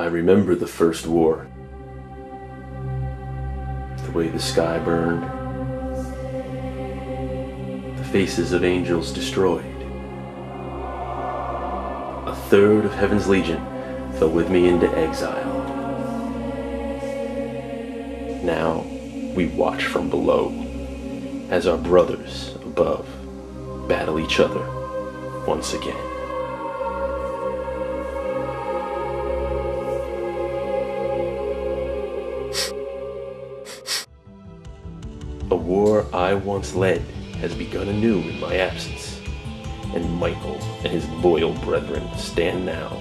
I remember the first war. The way the sky burned. The faces of angels destroyed. A third of Heaven's Legion fell with me into exile. Now we watch from below, as our brothers above battle each other once again. A war I once led has begun anew in my absence, and Michael and his loyal brethren stand now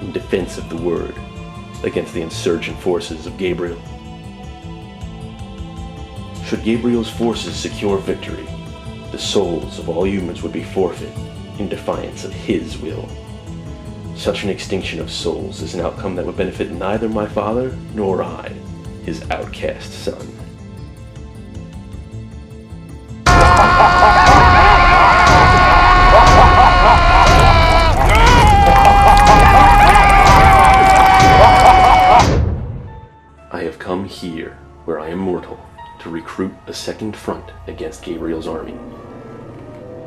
in defense of the Word against the insurgent forces of Gabriel. Should Gabriel's forces secure victory, the souls of all humans would be forfeit in defiance of his will. Such an extinction of souls is an outcome that would benefit neither my father nor I, his outcast son. I have come here, where I am mortal, to recruit a second front against Gabriel's army.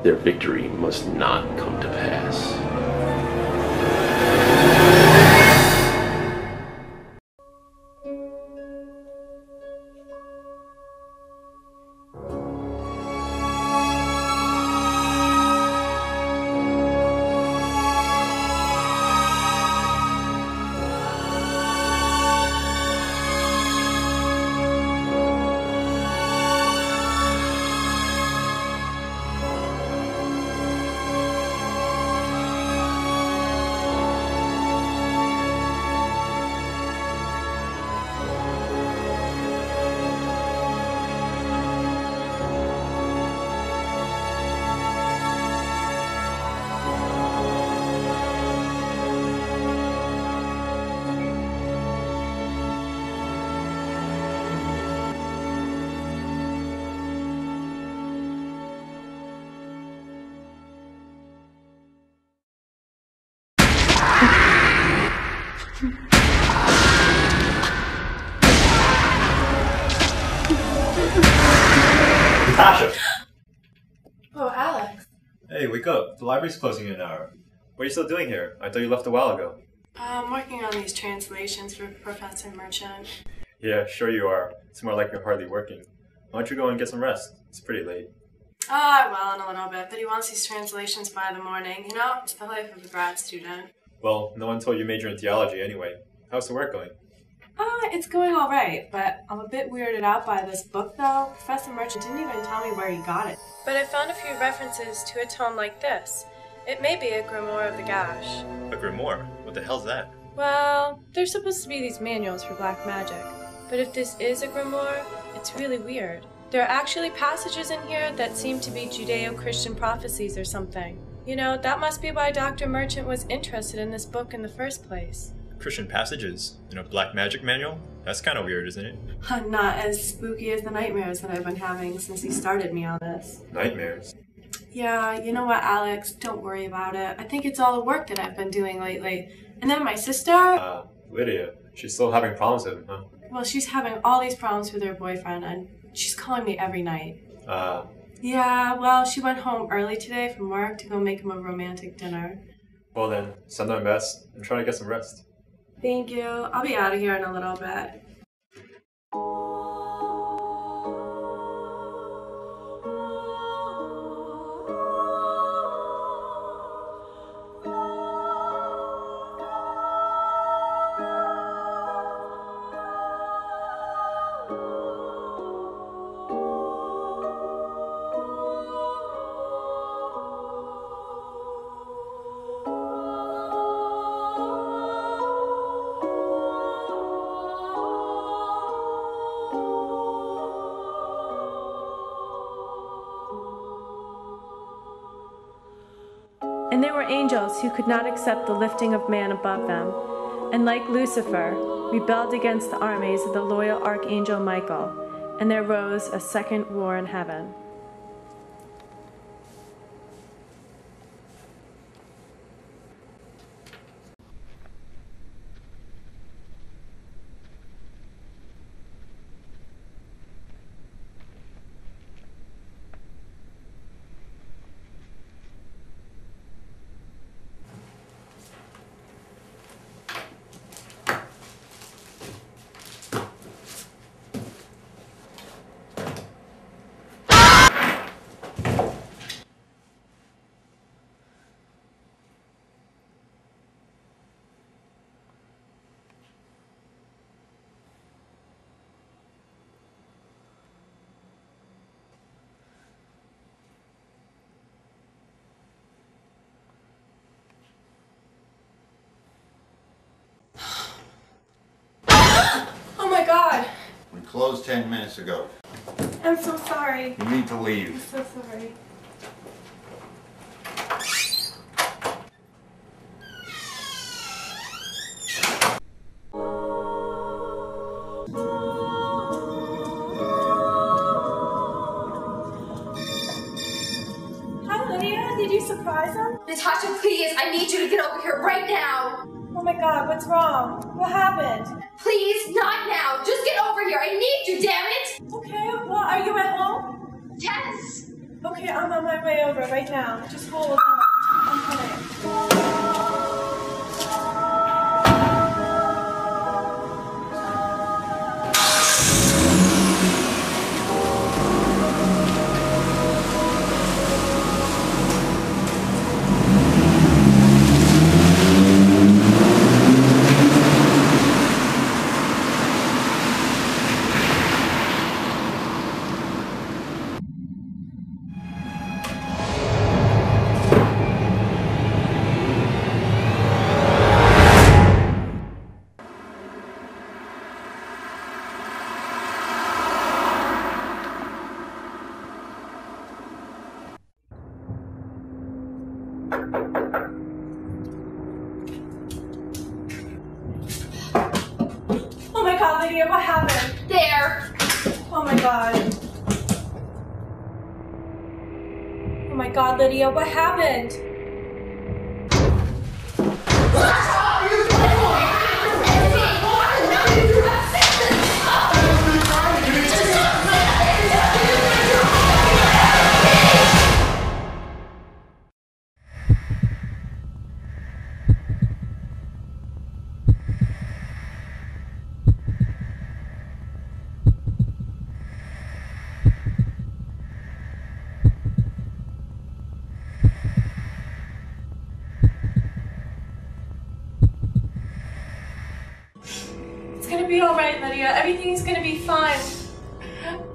Their victory must not come to pass. Natasha! Oh, Alex. Hey, wake up. The library's closing in an hour. What are you still doing here? I thought you left a while ago. I'm working on these translations for Professor Merchant. Yeah, sure you are. It's more like you're hardly working. Why don't you go and get some rest? It's pretty late. Ah, well, in a little bit, but he wants these translations by the morning. You know, it's the life of a grad student. Well, no one told you major in theology anyway. How's the work going? It's going all right, but I'm a bit weirded out by this book, though. Professor Merchant didn't even tell me where he got it. But I found a few references to a tome like this. It may be a Grimoire of the Gash. A grimoire? What the hell's that? Well, they're supposed to be these manuals for black magic. But if this is a grimoire, it's really weird. There are actually passages in here that seem to be Judeo-Christian prophecies or something. You know, that must be why Dr. Merchant was interested in this book in the first place. Christian passages in a black magic manual? That's kind of weird, isn't it? Not as spooky as the nightmares that I've been having since he started me on this. Nightmares? Yeah, you know what, Alex? Don't worry about it. I think it's all the work that I've been doing lately. And then my sister... Lydia. She's still having problems with him, huh? Well, she's having all these problems with her boyfriend, and she's calling me every night. Yeah, well, she went home early today from work to go make him a romantic dinner. Well then, send her my best and try to get some rest. Thank you. I'll be out of here in a little bit. And there were angels who could not accept the lifting of man above them, and like Lucifer, rebelled against the armies of the loyal archangel Michael, and there rose a second war in heaven. Closed 10 minutes ago. I'm so sorry. You need to leave. I'm so sorry. Natasha, please, I need you to get over here right now! Oh my god, what's wrong? What happened? Please, not now! Just get over here! I need you, damn it! Okay, well, are you at home? Yes! Okay, I'm on my way over right now. Just hold on. I'm coming. What happened? There! Oh my god. Oh my god, Lydia, what happened? Alright, Lydia, everything's gonna be fine.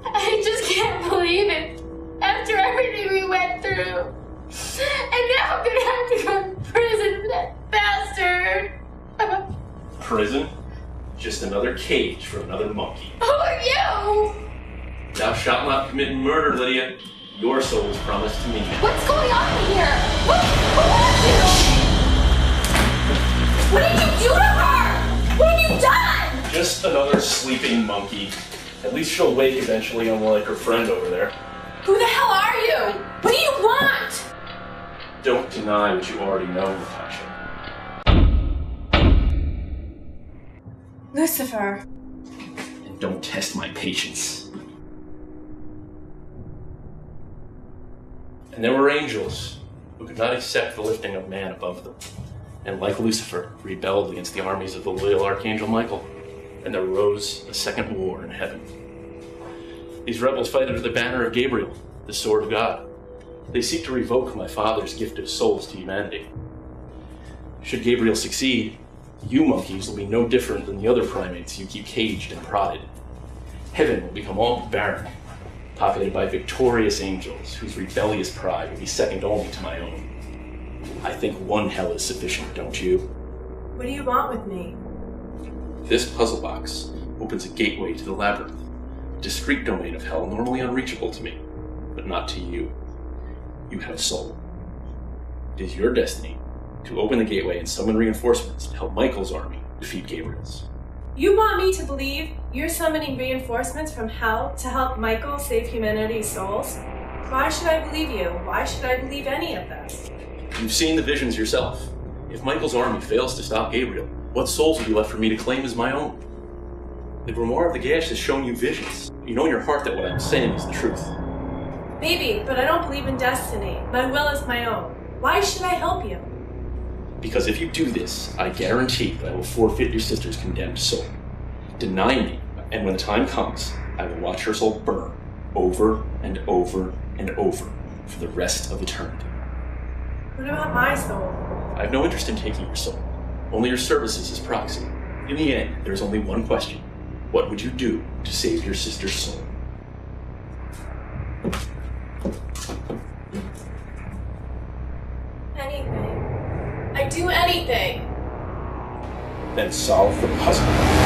I just can't believe it. After everything we went through, and now I'm gonna have to go to prison, that bastard. Prison? Just another cage for another monkey. Who are you? Thou shalt not commit murder, Lydia. Your soul is promised to me. What's going on here? Who are you? What did you do to her? What have you done? Just another sleeping monkey. At least she'll wake eventually, unlike her friend over there. Who the hell are you? What do you want? Don't deny what you already know, Natasha. Lucifer. And don't test my patience. And there were angels who could not accept the lifting of man above them, and like Lucifer, rebelled against the armies of the loyal Archangel Michael. And there rose a second war in heaven. These rebels fight under the banner of Gabriel, the sword of God. They seek to revoke my father's gift of souls to humanity. Should Gabriel succeed, you monkeys will be no different than the other primates you keep caged and prodded. Heaven will become all barren, populated by victorious angels whose rebellious pride will be second only to my own. I think one hell is sufficient, don't you? What do you want with me? This puzzle box opens a gateway to the labyrinth, a discrete domain of hell normally unreachable to me, but not to you. You have a soul. It is your destiny to open the gateway and summon reinforcements to help Michael's army defeat Gabriel's. You want me to believe you're summoning reinforcements from hell to help Michael save humanity's souls? Why should I believe you? Why should I believe any of this? You've seen the visions yourself. If Michael's army fails to stop Gabriel, what souls will be left for me to claim as my own? The Grimoire of the Gash has shown you visions. You know in your heart that what I'm saying is the truth. Maybe, but I don't believe in destiny. My will is my own. Why should I help you? Because if you do this, I guarantee that I will forfeit your sister's condemned soul. Deny me, and when the time comes, I will watch her soul burn over and over and over for the rest of eternity. What about my soul? I have no interest in taking your soul. Only your services as proxy. In the end, there is only one question. What would you do to save your sister's soul? Anything. I'd do anything. Then solve the puzzle.